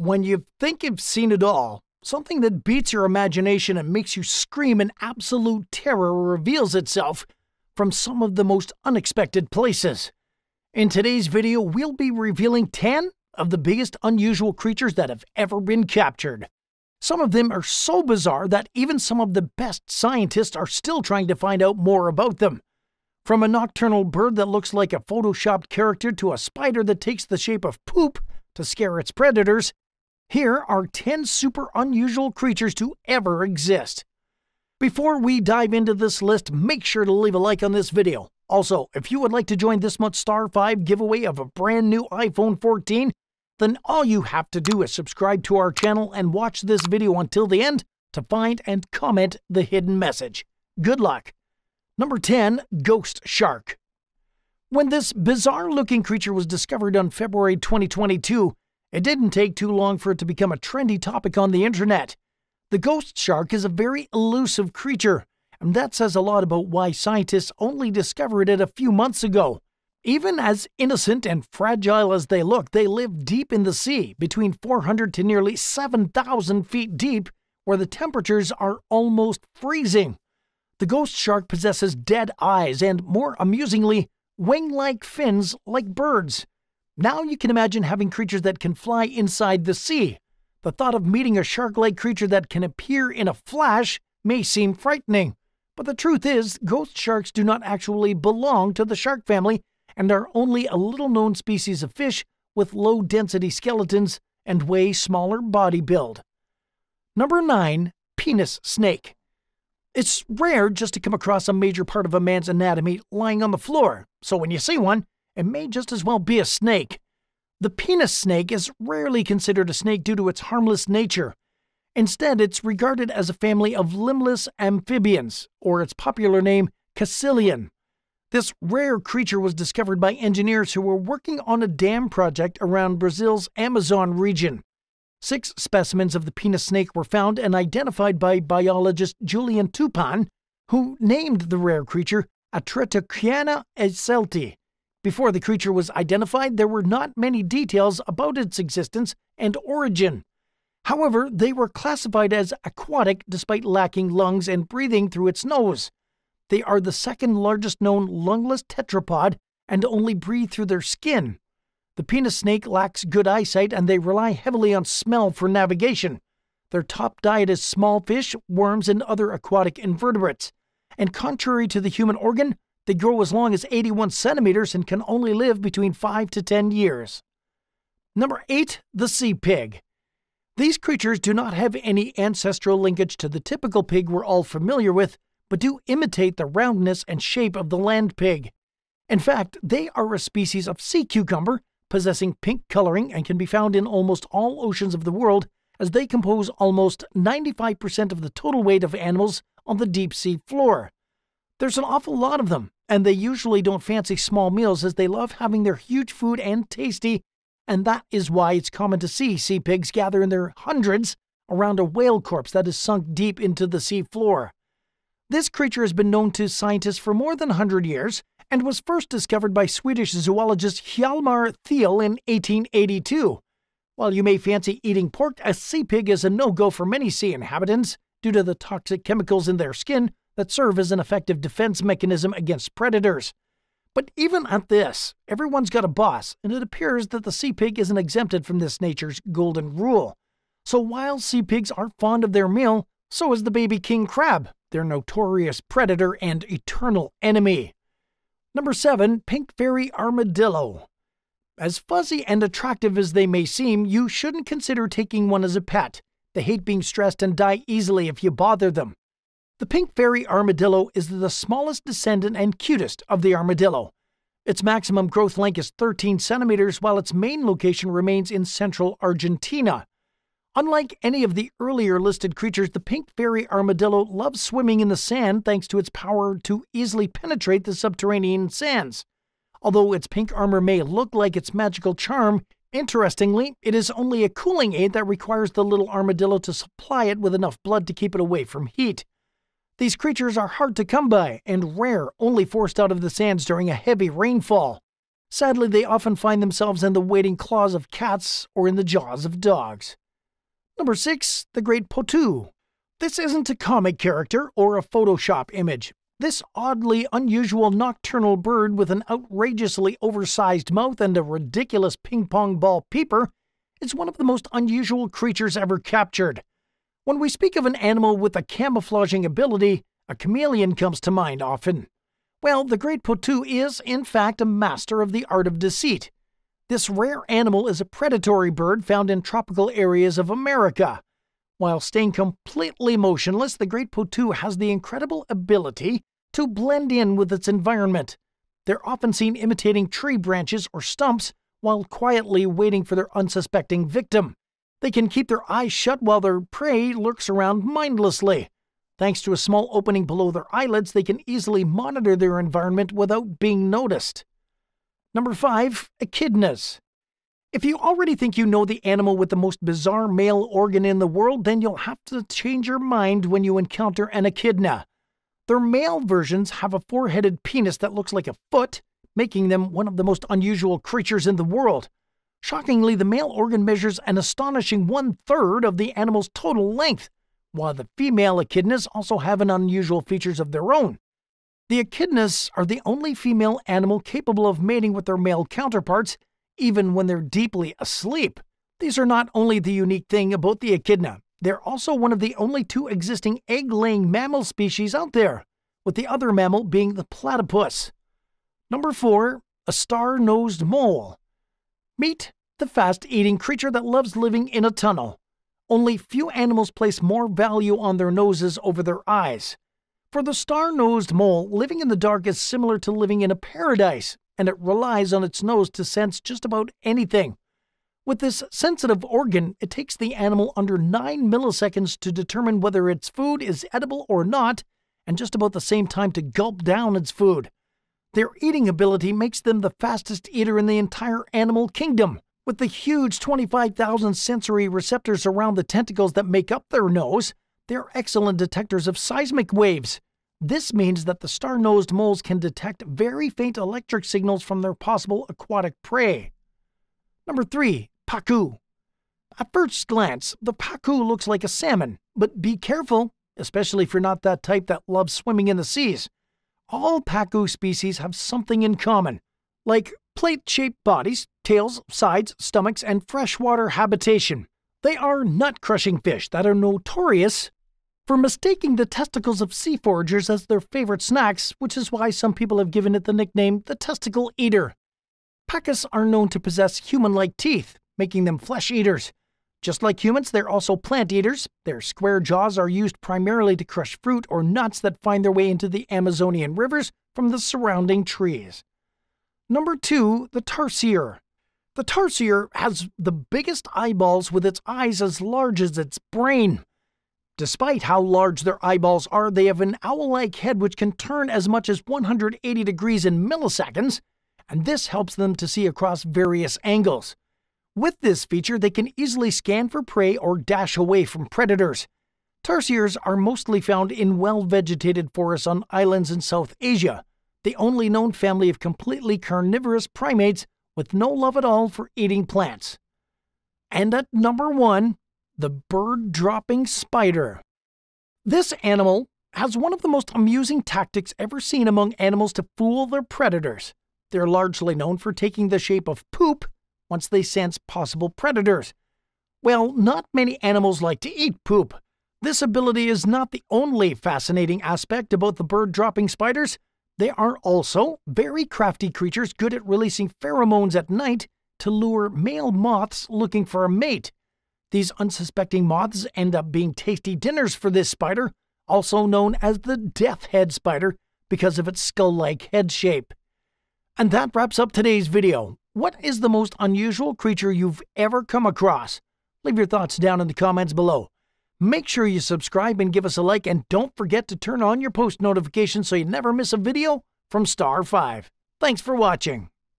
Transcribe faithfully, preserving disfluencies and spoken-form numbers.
When you think you've seen it all, something that beats your imagination and makes you scream in absolute terror reveals itself from some of the most unexpected places. In today's video, we'll be revealing ten of the biggest unusual creatures that have ever been captured. Some of them are so bizarre that even some of the best scientists are still trying to find out more about them. From a nocturnal bird that looks like a photoshopped character to a spider that takes the shape of poop to scare its predators, here are ten super unusual creatures to ever exist. Before we dive into this list, make sure to leave a like on this video. Also, if you would like to join this month's Star five giveaway of a brand new iPhone fourteen, then all you have to do is subscribe to our channel and watch this video until the end to find and comment the hidden message. Good luck! Number ten. Ghost Shark. When this bizarre-looking creature was discovered on February twenty twenty-two, it didn't take too long for it to become a trendy topic on the internet. The ghost shark is a very elusive creature, and that says a lot about why scientists only discovered it a few months ago. Even as innocent and fragile as they look, they live deep in the sea, between four hundred to nearly seven thousand feet deep, where the temperatures are almost freezing. The ghost shark possesses dead eyes and, more amusingly, wing-like fins like birds. Now you can imagine having creatures that can fly inside the sea. The thought of meeting a shark-like creature that can appear in a flash may seem frightening, but the truth is, ghost sharks do not actually belong to the shark family and are only a little-known species of fish with low-density skeletons and way smaller body build. Number nine. Penis Snake. It's rare just to come across a major part of a man's anatomy lying on the floor, so when you see one, it may just as well be a snake. The penis snake is rarely considered a snake due to its harmless nature. Instead, it's regarded as a family of limbless amphibians, or its popular name, caecilian. This rare creature was discovered by engineers who were working on a dam project around Brazil's Amazon region. Six specimens of the penis snake were found and identified by biologist Julian Tupan, who named the rare creature Atretochiana eiselti. Before the creature was identified, there were not many details about its existence and origin. However, they were classified as aquatic despite lacking lungs and breathing through its nose. They are the second largest known lungless tetrapod and only breathe through their skin. The penis snake lacks good eyesight and they rely heavily on smell for navigation. Their top diet is small fish, worms, and other aquatic invertebrates. And contrary to the human organ, they grow as long as eighty-one centimeters and can only live between five to ten years. Number eight. The Sea Pig. These creatures do not have any ancestral linkage to the typical pig we're all familiar with, but do imitate the roundness and shape of the land pig. In fact, they are a species of sea cucumber, possessing pink coloring and can be found in almost all oceans of the world, as they compose almost ninety-five percent of the total weight of animals on the deep sea floor. There's an awful lot of them, and they usually don't fancy small meals as they love having their huge food and tasty, and that is why it's common to see sea pigs gather in their hundreds around a whale corpse that is sunk deep into the sea floor. This creature has been known to scientists for more than one hundred years and was first discovered by Swedish zoologist Hjalmar Thiel in eighteen eighty-two. While you may fancy eating pork, a sea pig is a no-go for many sea inhabitants due to the toxic chemicals in their skin that serve as an effective defense mechanism against predators. But even at this, everyone's got a boss, and it appears that the sea pig isn't exempted from this nature's golden rule. So while sea pigs are fond of their meal, so is the baby king crab, their notorious predator and eternal enemy. Number seven. Pink Fairy Armadillo. As fuzzy and attractive as they may seem, you shouldn't consider taking one as a pet. They hate being stressed and die easily if you bother them. The pink fairy armadillo is the smallest descendant and cutest of the armadillo. Its maximum growth length is thirteen centimeters, while its main location remains in central Argentina. Unlike any of the earlier listed creatures, the pink fairy armadillo loves swimming in the sand thanks to its power to easily penetrate the subterranean sands. Although its pink armor may look like its magical charm, interestingly, it is only a cooling aid that requires the little armadillo to supply it with enough blood to keep it away from heat. These creatures are hard to come by and rare, only forced out of the sands during a heavy rainfall. Sadly, they often find themselves in the waiting claws of cats or in the jaws of dogs. Number six, the Great Potu. This isn't a comic character or a Photoshop image. This oddly unusual nocturnal bird with an outrageously oversized mouth and a ridiculous ping-pong ball peeper is one of the most unusual creatures ever captured. When we speak of an animal with a camouflaging ability, a chameleon comes to mind often. Well, the Great Potu is, in fact, a master of the art of deceit. This rare animal is a predatory bird found in tropical areas of America. While staying completely motionless, the Great Potu has the incredible ability to blend in with its environment. They're often seen imitating tree branches or stumps while quietly waiting for their unsuspecting victim. They can keep their eyes shut while their prey lurks around mindlessly. Thanks to a small opening below their eyelids, they can easily monitor their environment without being noticed. Number five, echidnas. If you already think you know the animal with the most bizarre male organ in the world, then you'll have to change your mind when you encounter an echidna. Their male versions have a four-headed penis that looks like a foot, making them one of the most unusual creatures in the world. Shockingly, the male organ measures an astonishing one-third of the animal's total length, while the female echidnas also have an unusual features of their own. The echidnas are the only female animal capable of mating with their male counterparts, even when they're deeply asleep. These are not only the unique thing about the echidna, they're also one of the only two existing egg-laying mammal species out there, with the other mammal being the platypus. Number four, a star-nosed mole. Meet the fast-eating creature that loves living in a tunnel. Only few animals place more value on their noses over their eyes. For the star-nosed mole, living in the dark is similar to living in a paradise, and it relies on its nose to sense just about anything. With this sensitive organ, it takes the animal under nine milliseconds to determine whether its food is edible or not, and just about the same time to gulp down its food. Their eating ability makes them the fastest eater in the entire animal kingdom, with the huge twenty-five thousand sensory receptors around the tentacles that make up their nose. They're excellent detectors of seismic waves. This means that the star-nosed moles can detect very faint electric signals from their possible aquatic prey. Number three, pacu. At first glance, the pacu looks like a salmon, but be careful, especially if you're not that type that loves swimming in the seas. All pacu species have something in common, like plate-shaped bodies, tails, sides, stomachs, and freshwater habitation. They are nut-crushing fish that are notorious for mistaking the testicles of sea foragers as their favorite snacks, which is why some people have given it the nickname the testicle eater. Pacus are known to possess human-like teeth, making them flesh-eaters. Just like humans, they're also plant eaters. Their square jaws are used primarily to crush fruit or nuts that find their way into the Amazonian rivers from the surrounding trees. Number two, the tarsier. The tarsier has the biggest eyeballs with its eyes as large as its brain. Despite how large their eyeballs are, they have an owl-like head which can turn as much as one hundred eighty degrees in milliseconds, and this helps them to see across various angles. With this feature, they can easily scan for prey or dash away from predators. Tarsiers are mostly found in well-vegetated forests on islands in South Asia, the only known family of completely carnivorous primates with no love at all for eating plants. And at number one, the bird-dropping spider. This animal has one of the most amusing tactics ever seen among animals to fool their predators. They're largely known for taking the shape of poop once they sense possible predators. Well, not many animals like to eat poop. This ability is not the only fascinating aspect about the bird-dropping spiders. They are also very crafty creatures good at releasing pheromones at night to lure male moths looking for a mate. These unsuspecting moths end up being tasty dinners for this spider, also known as the death head spider because of its skull-like head shape. And that wraps up today's video. What is the most unusual creature you've ever come across? Leave your thoughts down in the comments below. Make sure you subscribe and give us a like, and don't forget to turn on your post notifications so you never miss a video from Star five. Thanks for watching.